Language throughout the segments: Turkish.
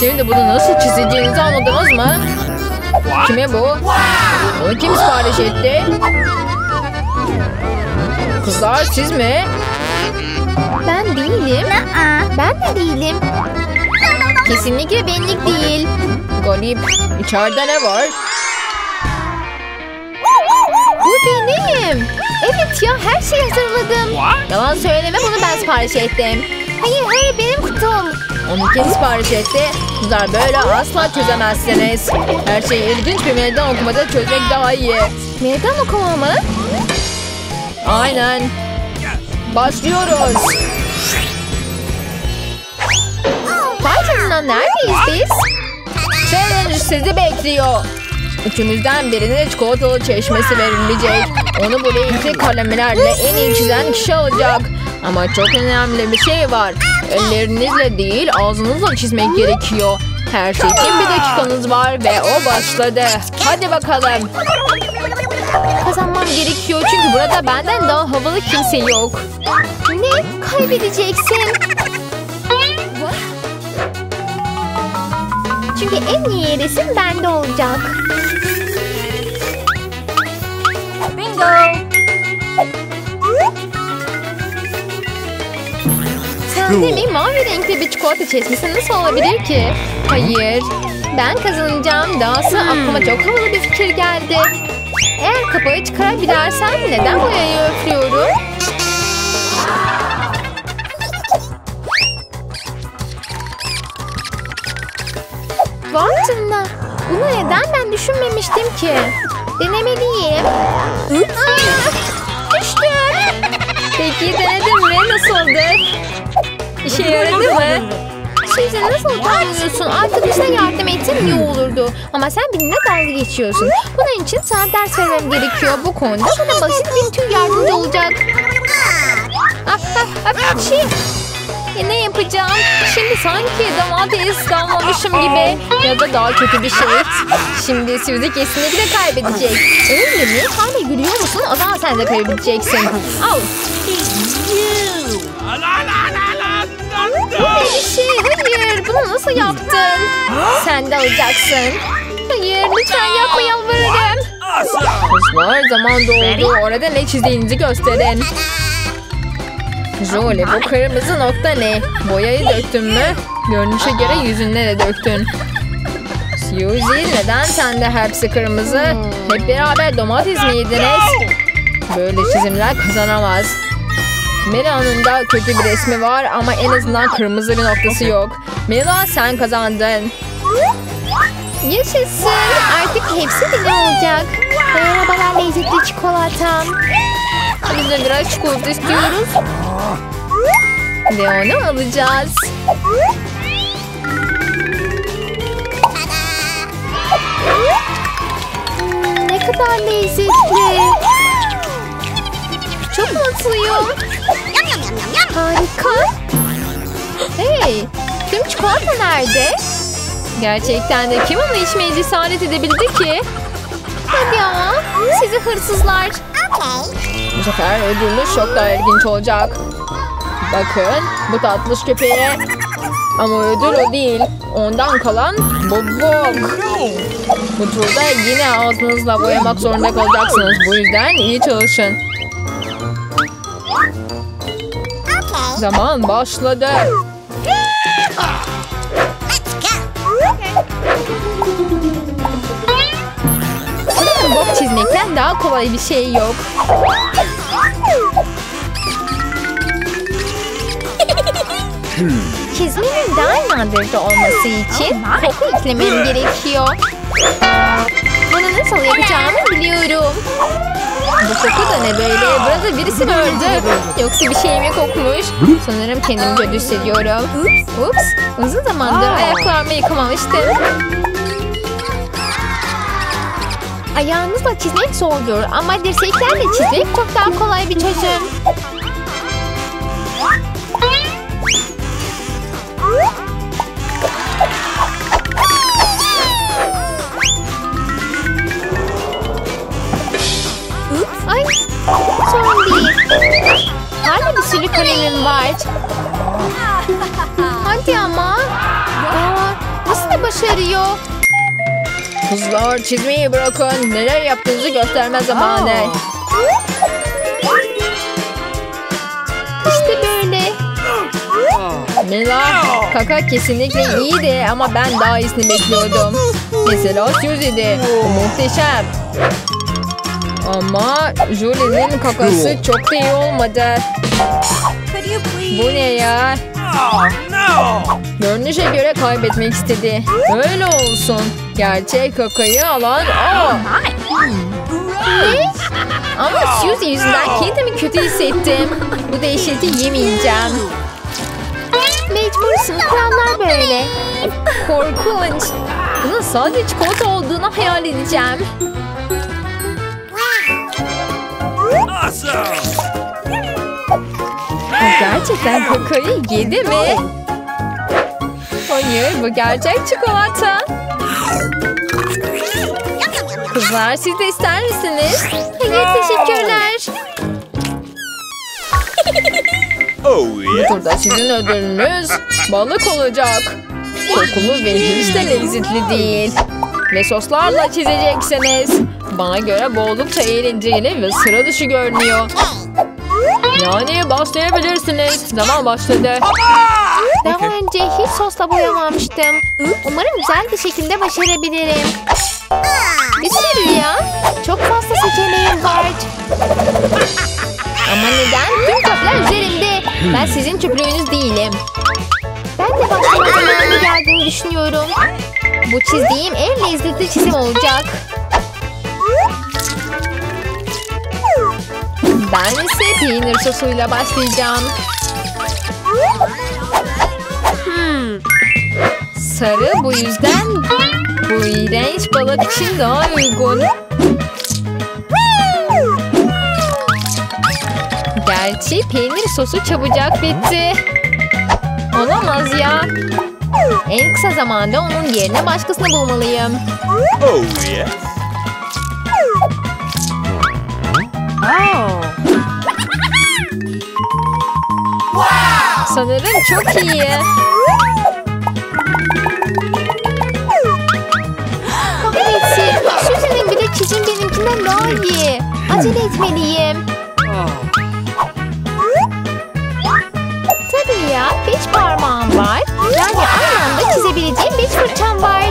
Şimdi bunu nasıl çizeceğinizi anladınız mı? Kime bu? Bunu kim sipariş etti? Kızlar siz mi? Ben değilim. Ben de değilim. Kesinlikle benlik değil. Garip. İçeride ne var? Bu benim. Evet ya, her şeyi hazırladım. Yalan söyleme, bunu ben sipariş ettim. Hayır benim kutum. Onu kim sipariş etti? Kızlar böyle asla çözemezsiniz. Her şeyi ilginç bir meydan okumada çözmek daha iyi. Meydan okuma mı? Aynen. Başlıyoruz. Parçanından neredeyiz biz? Challenge sizi bekliyor. Üçümüzden birine çikolatalı çeşmesi verilecek. Onu bu renkli kalemlerle en iyi çizen kişi olacak. Ama çok önemli bir şey var. Ellerinizle değil ağzınızla çizmek gerekiyor. Her şey için bir dakikanız var ve o başladı. Hadi bakalım. Kazanmam gerekiyor çünkü burada benden daha havalı kimse yok. Ne? Kaybedeceksin. Çünkü en iyi resim bende olacak. Bingo. Sende mi mavi renkli bir çikolata çeşmesi nasıl olabilir ki? Hayır. Ben kazanacağım. Dahası aklıma çok havalı bir fikir geldi. Eğer kapağı çıkarabilirsem neden boyayı öflüyorum? Vay canına. Bunu neden ben düşünmemiştim ki? Denemeliyim. Düştüm. Peki denedim mi? Nasıldı? İşe yaradı mı? Şimdi nasıl tanıyorsun? Arkadaşına yardım ettin iyi olurdu. Ama sen benimle dalga geçiyorsun. Bunun için sana ders vermem gerekiyor. Bu konuda bana basit bir tür yardımcı olacak. Şey. Ne yapacağım? Şimdi sanki domates ıslanmamışım gibi. Ya da daha kötü bir şey. Şimdi Suzy kesinlikle kaybedecek. Öyle mi? Hala gülüyor musun? O zaman sen de kaybedeceksin. Al. Bu bir şey. Hayır. Bunu nasıl yaptın? Sen de alacaksın. Hayır. Lütfen yapma, yalvarırım. Kızlar, zaman doğdu. Orada ne çizdiğinizi gösterin. Jolie, bu kırmızı nokta ne? Boyayı döktün mü? Görünüşe göre yüzüne de döktün. Suzy, neden sende hepsi kırmızı? Hep beraber domates mi yediniz? Böyle çizimler kazanamaz. Mela'nın da kötü bir resmi var ama en azından kırmızı bir noktası yok. Mela, sen kazandın. Yaşasın. Artık hepsi benim olacak. Merhabalar lezzetli çikolatam. Biz de biraz çikolata istiyoruz. Ve onu alacağız. Ne kadar lezzetli. Çok mutluyum. Harika. Hey, tüm çikolata nerede? Gerçekten de kim onu içmeye cesaret edebildi ki? Hadi ya, sizi hırsızlar. Bu sefer ödülünüz çok daha ilginç olacak. Bakın bu tatlış köpeğe. Ama ödül o değil. Ondan kalan bobok. Bu turda yine ağzınızla boyamak zorunda kalacaksınız. Bu yüzden iyi çalışın. Zaman başladı. Bok çizmekten daha kolay bir şey yok. Çizmenin daha inandırıcı olması için koku eklemem gerekiyor. Bunu nasıl yapacağımı biliyorum. Bu koku da ne böyle? Burada birisi öldü. Yoksa bir şey mi kokmuş? Sanırım kendimi kötü hissediyorum. Ups, uzun zamandır ayaklarımı yıkamamıştım. Ayağınızla çizmek zordur ama dirseklerle çizmek çok daha kolay bir çözüm. Ay, son bir. Hala bir sürü kalemim var. Hadi ama. Aa, nasıl da başarıyor? Kızlar çizmeyi bırakın. Neler yaptığınızı gösterme zamanı. İşte böyle. Mila, kaka kesinlikle iyiydi ama ben daha iyisini bekliyordum. Mesela Suzy'di. Muhteşem. Ama Julie'nin kakası çok da iyi olmadı. Bu ne ya? Görünüşe göre kaybetmek istedi. Öyle olsun. Gerçek kakayı alan o. Ne? Ama Suzy yüzünden kendimi kötü hissettim. Bu dehşeti yemeyeceğim. Mecbursun, kurallar böyle. Korkunç. Bunun sadece çikolata olduğunu hayal edeceğim. Gerçekten kakayı yedi mi? Hayır, bu gerçek çikolata. Kızlar, siz de ister misiniz? Hayır, teşekkürler. Bu turda sizin ödülünüz balık olacak. Kokulu ve hiç de lezzetli değil. Ve soslarla çizeceksiniz. Bana göre bu oldukça eğlenceli ve sıra dışı görünüyor. Yani başlayabilirsiniz. Zaman başladı. Daha önce hiç sosla boyamamıştım. Umarım güzel bir şekilde başarabilirim. Bir sürü ya. Çok fazla seçeneğim var. Ama neden? Tüm toplar üzerimde. Ben sizin çöplüğünüz değilim. Ben de başka bir zamanı geldiğini düşünüyorum. Bu çizdiğim en lezzetli çizim olacak. Ben ise peynir sosuyla başlayacağım. Sarı bu yüzden bu iğrenç balık için daha uygun. Gerçi peynir sosu çabucak bitti. Olamaz ya. En kısa zamanda onun yerine başkasını bulmalıyım. Sanırım çok iyi. Kahretsin. Suzy'nin bile çizim benimkinden daha iyi. Acele etmeliyim. Tabii ya, 5 parmağım var. Yani aynı anda çizebileceğim 5 fırçam var.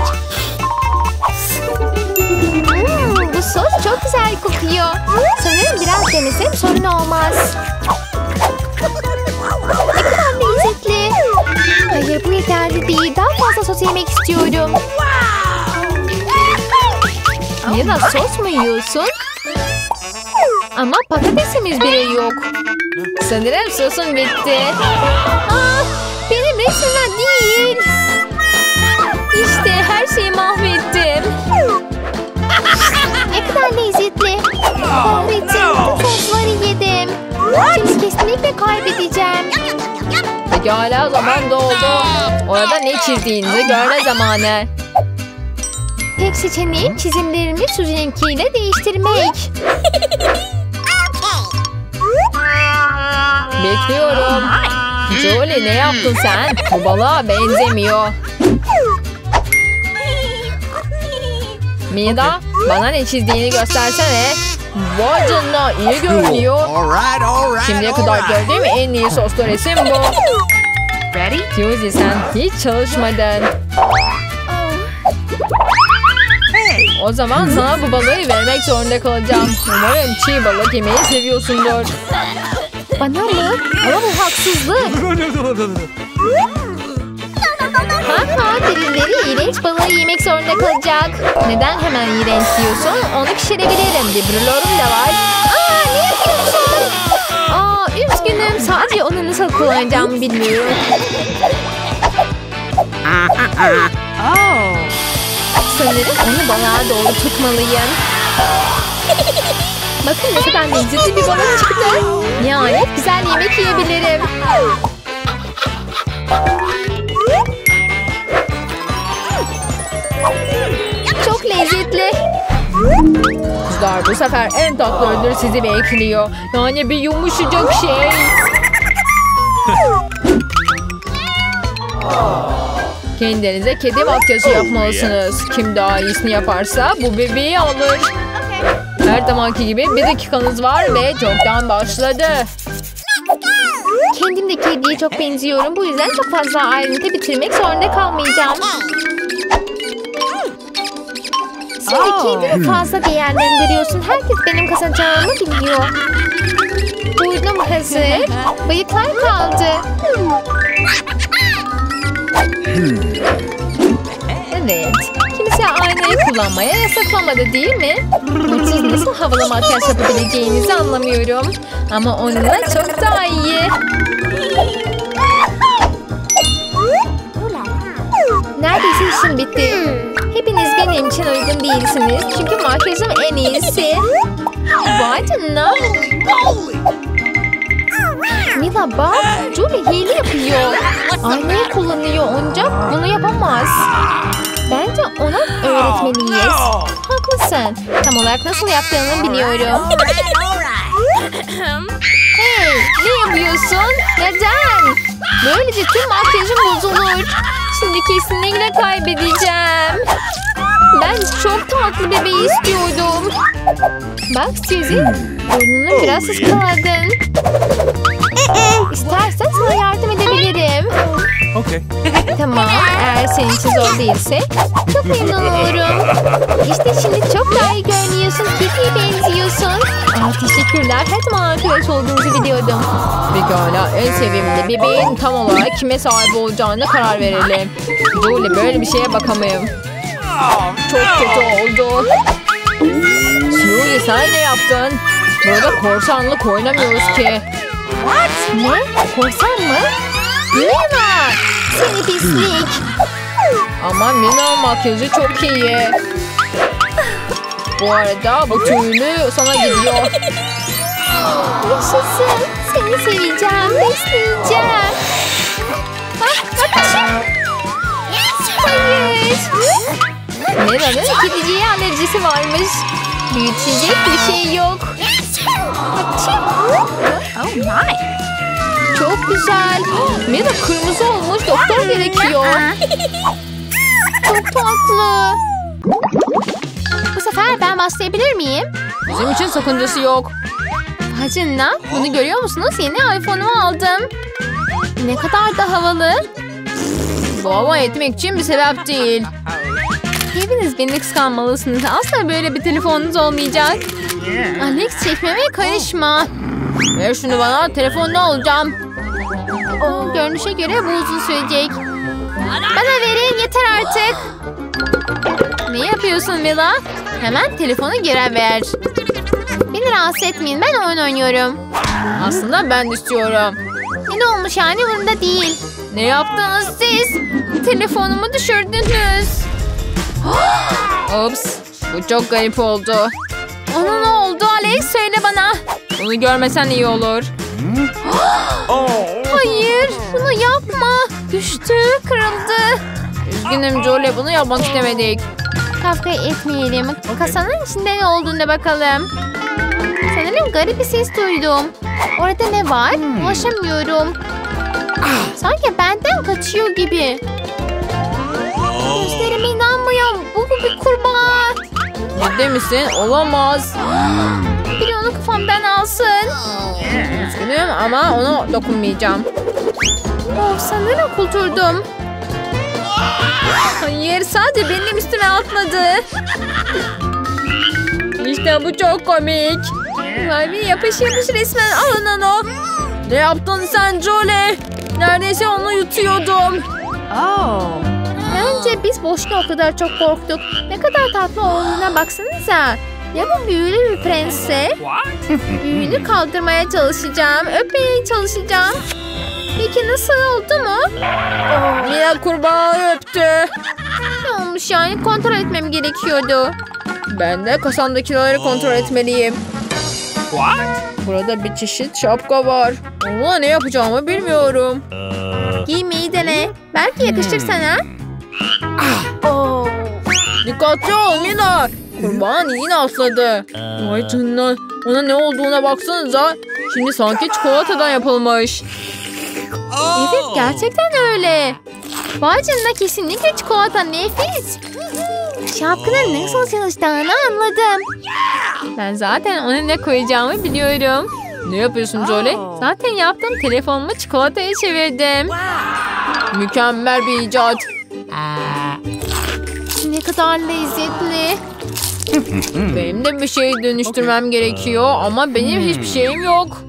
Bu sos çok güzel kokuyor. Sanırım biraz denesem sorun olmaz. Ne kadar lezzetli. Hayır, bu yeterli değil. Daha fazla sos yemek istiyorum. Ya da sos mu yiyorsun? Ama patatesimiz bile yok. Sanırım sosum bitti. Ah, benim resimden değil. İşte her şeyi mahvettim. Ne kadar lezzetli. Kahretsin, sosları yedim. Şimdi kesinlikle kaybedeceğim. Pekala, zaman doldu. Orada ne çizdiğinizi görme zamanı. Tek seçeneğim çizimlerimi Suzy'ninkiyle değiştirmek. Bekliyorum. Jolie, ne yaptın sen? Bu balığa benzemiyor. Mida, bana ne çizdiğini göstersene. Vay canına, iyi görünüyor. Şimdiye kadar gördüğüm en iyi soslu resim bu. Suzy, sen hiç çalışmadın. O zaman sana bu balığı vermek zorunda kalacağım. Umarım çiğ balık yemeyi seviyorsundur. Bana mı? Ama bu haksızlık. Ha, derinleri iğrenç balığı yemek zorunda kalacak. Neden hemen iğrenç diyorsun? Onu pişirebilirim. Dibrilorum da var. Aa, ne yapıyorsun? Aa, üzgünüm. Sadece onu nasıl kullanacağımı bilmiyorum. Sanırım onu balığa doğru tutmalıyım. Bakın ne kadar lezzetli bir balık çıktı. Yani güzel yemek yiyebilirim. Çok lezzetli. Kızlar, bu sefer en tatlı ödül sizi bekliyor. Yani bir yumuşacık şey. Kendinize kedi makyajı yapmalısınız. Kim daha iyisini yaparsa bu bebeği alır. Her zamanki gibi bir dakikanız var ve çoktan başladı. Kendimdeki kediye çok benziyorum. Bu yüzden çok fazla ayrıntı bitirmek zorunda kalmayacağım. Şimdi kendimi fazla değerlendiriyorsun. Herkes benim kazanacağımı biliyor. Burnum hazır. Bıyıklar kaldı. Evet. Kimse aynayı kullanmaya yasaklamadı değil mi? Siz nasıl havalı makyaj yapabileceğinizi anlamıyorum. Ama onunla çok daha iyi. Neredeyse işim bitti. Hepiniz benim için uygun değilsiniz. Çünkü makyajım en iyisi. Vay canına. Mila bak. Julie hile yapıyor. Aynayı kullanıyor ancak bunu yapamaz. Bence ona öğretmeliyiz. Haklısın. Tam olarak nasıl yaptığını biliyorum. Hey, ne yapıyorsun? Neden? Böylece tüm makyajım bozulur. Şimdi kesinlikle kaybedeceğim. Ben çok tatlı bebeği istiyordum. Bak Suzy, burnunu biraz ıskaladın. İstersen sana yardım edebilirim. Okay. Tamam, eğer senin için zor değilse çok memnun olurum. İşte şimdi çok daha iyi görünüyorsun, kediye benziyorsun. Teşekkürler, her zaman arkadaş olduğunuzu biliyordum. Pekala, en sevimli bebeğin tam olarak kime sahip olacağına karar verelim. Julie böyle bir şeye bakamayım. Çok kötü oldu. Julie sen ne yaptın? Burada korsanlık oynamıyoruz ki. Ne? Korsan mı? Mila! Seni pislik! Ama Mila makyajı çok iyi. Bu arada bu tüylü sana gidiyor. Yaşasın! Seni seveceğim, besleyeceğim. Hayır! Mila'nın kediciye alerjisi varmış. Büyütecek bir şey yok. Oh my! Çok güzel. Mila kırmızı olmuş. Doktor gerekiyor. Çok tatlı. Bu sefer ben başlayabilir miyim? Bizim için sakıncası yok. Hacınla bunu görüyor musunuz? Yeni iPhone'umu aldım. Ne kadar da havalı. Bu hava etmek için bir sebep değil. Hepiniz beni kıskanmalısınız. Asla böyle bir telefonunuz olmayacak. Alex çekmeme karışma. Ver şunu bana, telefonunu alacağım. O görünüşe göre bu uzun sürecek. Bana verin yeter artık. Ne yapıyorsun Mila? Hemen telefonu geri ver. Beni rahatsız etmeyin, ben oyun oynuyorum. Aslında ben istiyorum. Ne olmuş yani bunda değil. Ne yaptınız siz? Telefonumu düşürdünüz. Ups, bu çok garip oldu. Ona ne oldu Alex, söyle bana. Bunu görmesen iyi olur. Hayır, bunu yapma. Düştü, kırıldı. Üzgünüm Julie, bunu yapmak istemedik. Kavga etmeyelim. Kasanın içinde ne olduğuna bakalım. Sanırım garip bir ses duydum. Orada ne var? Ulaşamıyorum. Sanki benden kaçıyor gibi. Gözlerime inanmıyorum. Bu bir kurbağa. Ciddi misin? Olamaz. Biri onu kafamdan alsın. Üzgünüm ama ona dokunmayacağım. Oh, sanırım kurtuldum. Hayır, sadece benim üstüme atladı. İşte bu çok komik. Harbi yapışırmış resmen. Alın onu. Ne yaptın sen Julie? Neredeyse onu yutuyordum. Bence biz boşuna o kadar çok korktuk. Ne kadar tatlı olduğuna baksanıza. Ya bu büyülü bir prense? Büyünü kaldırmaya çalışacağım. Öpmeye çalışacağım. Peki nasıl oldu mu? Mila kurbağa öptü. Ne olmuş yani? Kontrol etmem gerekiyordu. Ben de kasandakileri kontrol etmeliyim. Burada bir çeşit şapka var. Onunla ne yapacağımı bilmiyorum. Giymeyi dene. Belki yakışır sana. Dikkatli ol Mila. Kurban yine atladı. Vay canına. Ona ne olduğuna baksanıza. Şimdi sanki çikolatadan yapılmış. Evet gerçekten öyle. Bağcığında kesinlikle çikolata nefis. Şapkının nasıl çalıştığını anladım. Ben zaten onu ne koyacağımı biliyorum. Ne yapıyorsun Jolie? Zaten yaptığım telefonumu çikolataya çevirdim. Mükemmel bir icat. Ne kadar lezzetli. Benim de bir şey dönüştürmem gerekiyor ama benim hiçbir şeyim yok.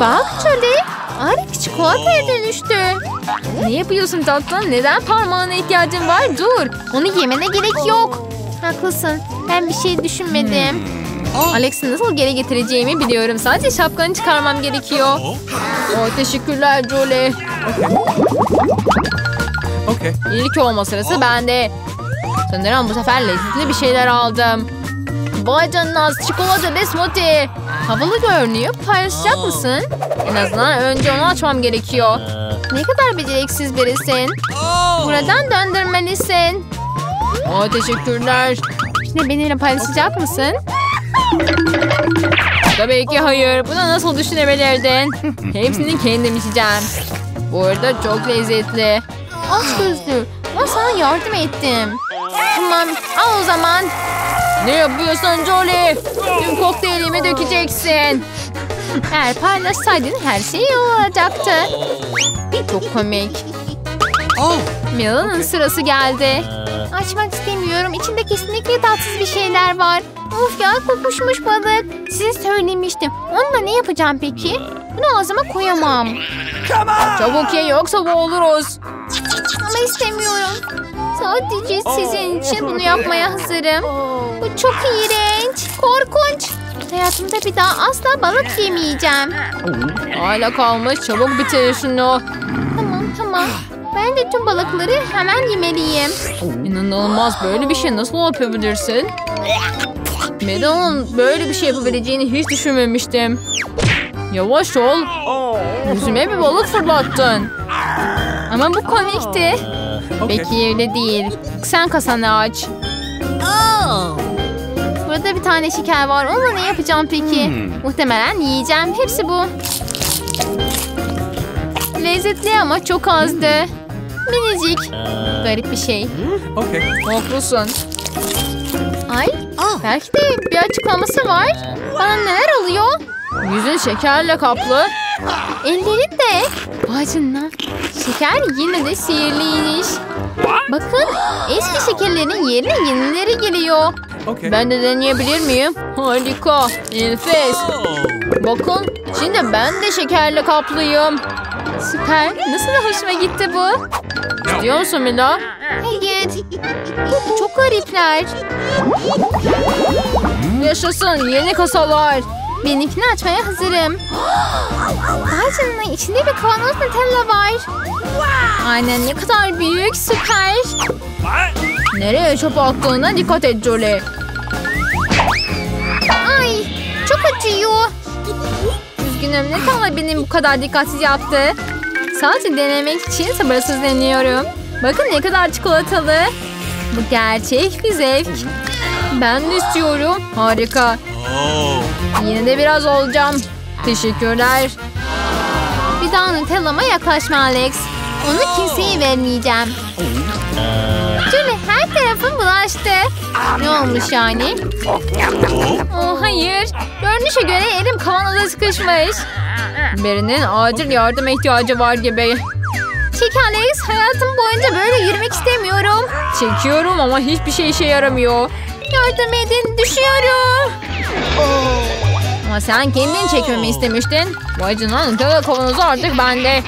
Bak Jolie, harika çikolataya dönüştü. Ne yapıyorsun tatlım? Neden parmağına ihtiyacın var? Dur, onu yemene gerek yok. Haklısın, ben bir şey düşünmedim. Alex'i nasıl geri getireceğimi biliyorum. Sadece şapkanı çıkarmam gerekiyor. Oh, teşekkürler Jolie. Okay. İlk olma sırası bende. Sanırım bu sefer lezzetli bir şeyler aldım. Bacanaz çikolata ve smoothie. Havalı görünüyor. Paylaşacak mısın? En azından önce onu açmam gerekiyor. Ne kadar beceriksiz birisin. Buradan döndürmelisin. Oh, teşekkürler. Şimdi benimle paylaşacak mısın? Tabii ki hayır. Bunu nasıl düşünebilirdin? Hepsini kendim içeceğim. Bu arada çok lezzetli. Aç gözlü. Ben sana yardım ettim. Tamam. Al o zaman. Ne yapıyorsun Jolie? Tüm kokteylimi dökeceksin. Eğer paylaşsaydın her şey iyi olacaktı. Çok komik. Melan'ın sırası geldi. Açmak istemiyorum. İçinde kesinlikle tatsız bir şeyler var. Of ya, kokuşmuş balık. Size söylemiştim. Onunla ne yapacağım peki? Bunu ağzıma koyamam. Çabuk ye yoksa boğuluruz. Ama istemiyorum. Sadece sizin için bunu yapmaya hazırım. Bu çok iğrenç. Korkunç. Hayatımda bir daha asla balık yemeyeceğim. Hala kalmış. Çabuk bitir şunu. Tamam. Ben de tüm balıkları hemen yemeliyim. İnanılmaz. Böyle bir şey nasıl yapabilirsin? Melan'ın böyle bir şey yapabileceğini hiç düşünmemiştim. Yavaş ol. Yüzüme bir balık fırlattın. Ama bu komikti. Peki öyle değil. Sen kasanı aç. Burada bir tane şeker var. Onunla ne yapacağım peki? Muhtemelen yiyeceğim. Hepsi bu. Lezzetli ama çok azdı. Minicik. Garip bir şey. Haklısın. Ay, belki de bir açıklaması var. Bana neler oluyor? Yüzün şekerle kaplı. Ellerin de. Bacından. Şeker yine de sihirliymiş. Bakın, eski şekerlerin yerine yenileri geliyor. Ben de deneyebilir miyim? Harika. Enfes. Bakın, şimdi ben de şekerle kaplıyım. Süper. Nasıl da hoşuma gitti bu? İstiyor musun Mila? Hayır. Çok garipler. Yaşasın yeni kasalar. Benimkini açmaya hazırım. Ağacının içinde bir kavanoz Nutella var. Aynen, ne kadar büyük, süper. Nereye çöp attığına dikkat et Jolie. Ay, çok acıyor. Üzgünüm, Nutella benim bu kadar dikkatsiz yaptı. Sadece denemek için sabırsızlanıyorum. Bakın ne kadar çikolatalı. Bu gerçek bir zevk. Ben de istiyorum. Harika. Yine de biraz olacağım. Teşekkürler. Bir daha Nutella'ma yaklaşma Alex. Onu kimseye vermeyeceğim. Jolie, her tarafım bulaştı. Ne olmuş yani? Oh hayır. Görünüşe göre elim kavanoza sıkışmış. Birinin acil yardıma ihtiyacı var gibi. Çek Alex. Hayatım boyunca böyle yürümek istemiyorum. Çekiyorum ama hiçbir şey işe yaramıyor. Yardım edin, düşüyorum. Ama sen kendin çekmemi istemiştin. Vay canına, Nutella kavanozu artık bende.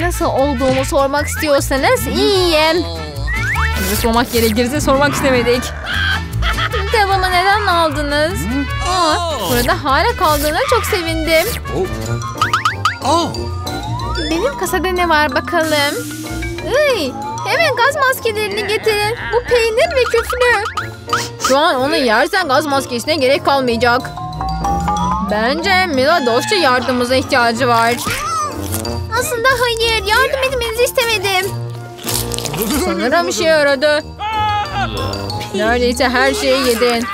Nasıl olduğumu sormak istiyorsanız iyiyim. Bizi sormak gerekirse sormak istemedik. Nutella'mı neden aldınız? Burada hala kaldığına çok sevindim. Benim kasada ne var bakalım? Iy, hemen gaz maskelerini getirin. Bu peynir ve küflü. Şu an onu yersen gaz maskesine gerek kalmayacak. Bence Mila dostça yardımımıza ihtiyacı var. Aslında hayır, yardım etmenizi istemedim. Sanırım işe yaradı. Neredeyse her şeyi yedin.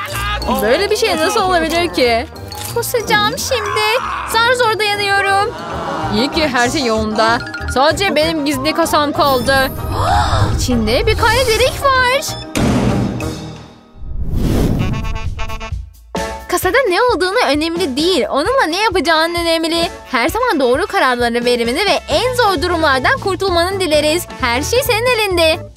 Böyle bir şey nasıl olabilir ki? Kusacağım şimdi. Zar zor dayanıyorum. İyi ki her şey yolunda. Sadece benim gizli kasam kaldı. İçinde bir kare delik var. Kasada ne olduğunu önemli değil. Onunla ne yapacağın önemli. Her zaman doğru kararları vermeni ve en zor durumlardan kurtulmanı dileriz. Her şey senin elinde.